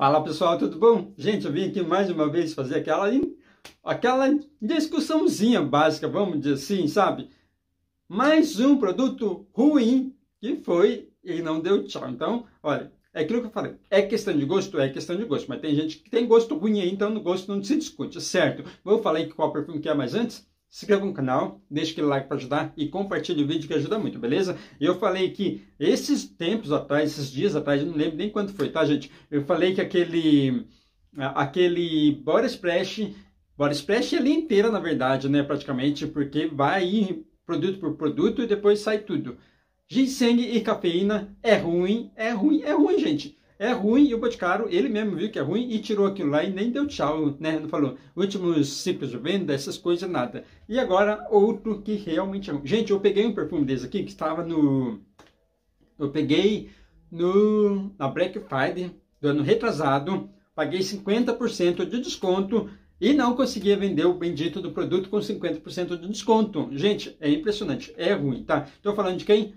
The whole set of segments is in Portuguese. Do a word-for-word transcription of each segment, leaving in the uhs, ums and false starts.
Fala pessoal, tudo bom? Gente, eu vim aqui mais uma vez fazer aquela, aquela discussãozinha básica, vamos dizer assim, sabe? Mais um produto ruim que foi e não deu tchau. Então, olha, é aquilo que eu falei, é questão de gosto, é questão de gosto, mas tem gente que tem gosto ruim aí, então no gosto não se discute, certo? Vou falar aí qual perfume que é, mas antes, se inscreva no canal, deixa aquele like para ajudar e compartilha o vídeo que ajuda muito, beleza? Eu falei que esses tempos atrás, esses dias atrás, eu não lembro nem quando foi, tá gente? Eu falei que aquele, aquele body splash, body splash ali inteira na verdade, né? Praticamente, porque vai ir produto por produto e depois sai tudo. Ginseng e cafeína é ruim, é ruim, é ruim, gente. É ruim e o Boticário, ele mesmo viu que é ruim e tirou aquilo lá e nem deu tchau, né? Não falou últimos ciclos de venda, essas coisas, nada. E agora, outro que realmente é ruim. Gente, eu peguei um perfume desse aqui que estava no... Eu peguei no... na Black Friday do ano retrasado, paguei cinquenta por cento de desconto e não conseguia vender o bendito do produto com cinquenta por cento de desconto. Gente, é impressionante, é ruim, tá? Tô falando de quem?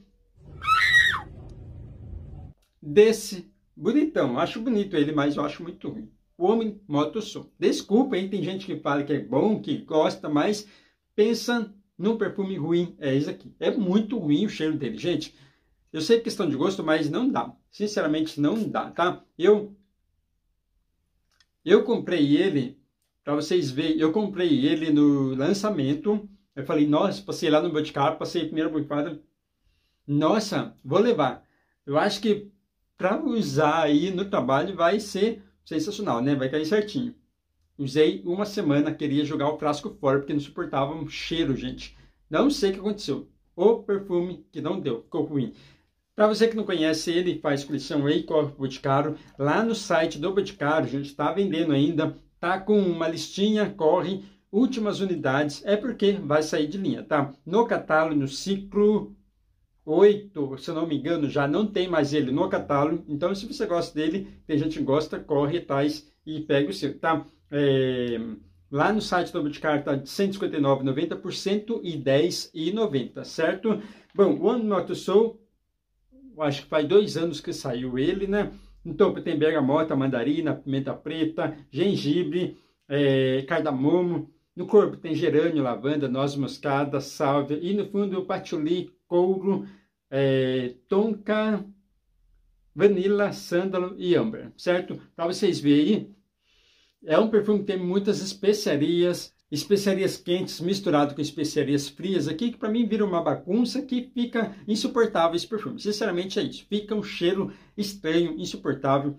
Desse... Bonitão, acho bonito ele, mas eu acho muito ruim. O Homem Moto Som. Desculpa, hein? Tem gente que fala que é bom, que gosta, mas pensa num perfume ruim. É esse aqui. É muito ruim o cheiro dele, gente. Eu sei que questão de gosto, mas não dá. Sinceramente, não dá, tá? Eu, eu comprei ele, pra vocês verem, eu comprei ele no lançamento. Eu falei, nossa, passei lá no Boticário, passei a primeira borrifada. Nossa, vou levar. Eu acho que para usar aí no trabalho vai ser sensacional, né? Vai cair certinho. Usei uma semana, queria jogar o frasco fora, porque não suportava um cheiro, gente. Não sei o que aconteceu. O perfume que não deu, ficou ruim. Para você que não conhece ele, faz coleção aí, corre pro Boticário. Lá no site do Boticário, gente, tá vendendo ainda. Tá com uma listinha, corre. Últimas unidades, é porque vai sair de linha, tá? No catálogo, no ciclo... oito, se eu não me engano, já não tem mais ele no catálogo. Então, se você gosta dele, tem gente que gosta, corre atrás e pega o seu, tá? É, lá no site do Boticário tá de cento e cinquenta e nove reais e noventa centavos por cento e dez reais e noventa centavos, certo? Bom, o One Moto Soul, acho que faz dois anos que saiu ele, né? Então, tem bergamota, mandarina, pimenta preta, gengibre, é, cardamomo. No corpo tem gerânio, lavanda, noz moscada, sálvia e no fundo patchouli, couro, é, tonka, vanilla, sândalo e âmbar, certo? Para vocês verem, é um perfume que tem muitas especiarias, especiarias quentes misturado com especiarias frias aqui, que para mim vira uma bagunça que fica insuportável esse perfume. Sinceramente é isso, fica um cheiro estranho, insuportável.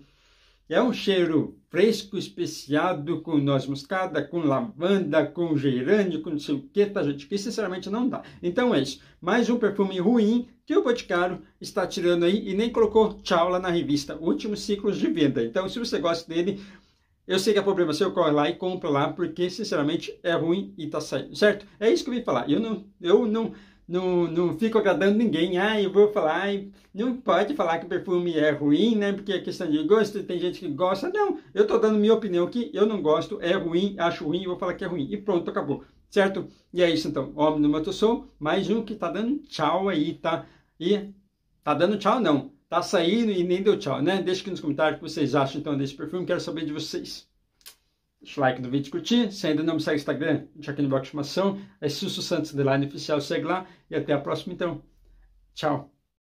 É um cheiro fresco, especiado, com noz moscada, com lavanda, com gerânio, com não sei o que, tá gente? Que sinceramente não dá. Então é isso. Mais um perfume ruim que o Boticário está tirando aí e nem colocou tchau lá na revista. Últimos ciclos de venda. Então se você gosta dele, eu sei que é problema seu, corre lá e compra lá, porque sinceramente é ruim e tá saindo, certo? É isso que eu vim falar. Eu não... Eu não Não, não fico agradando ninguém. Ah, eu vou falar, não pode falar que perfume é ruim, né? Porque é questão de gosto, tem gente que gosta. Não, eu tô dando minha opinião aqui, eu não gosto, é ruim, acho ruim, vou falar que é ruim. E pronto, acabou, certo? E é isso então, Homem do Moto Soul, mais um que tá dando tchau aí, tá? E tá dando tchau não, tá saindo e nem deu tchau, né? Deixa aqui nos comentários o que vocês acham então desse perfume, quero saber de vocês. Deixa o like no vídeo, curtir. Se ainda não me segue no Instagram, deixa aqui no box de informação. É Silso Santos, underline oficial, segue lá. E até a próxima, então. Tchau.